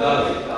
Dalej.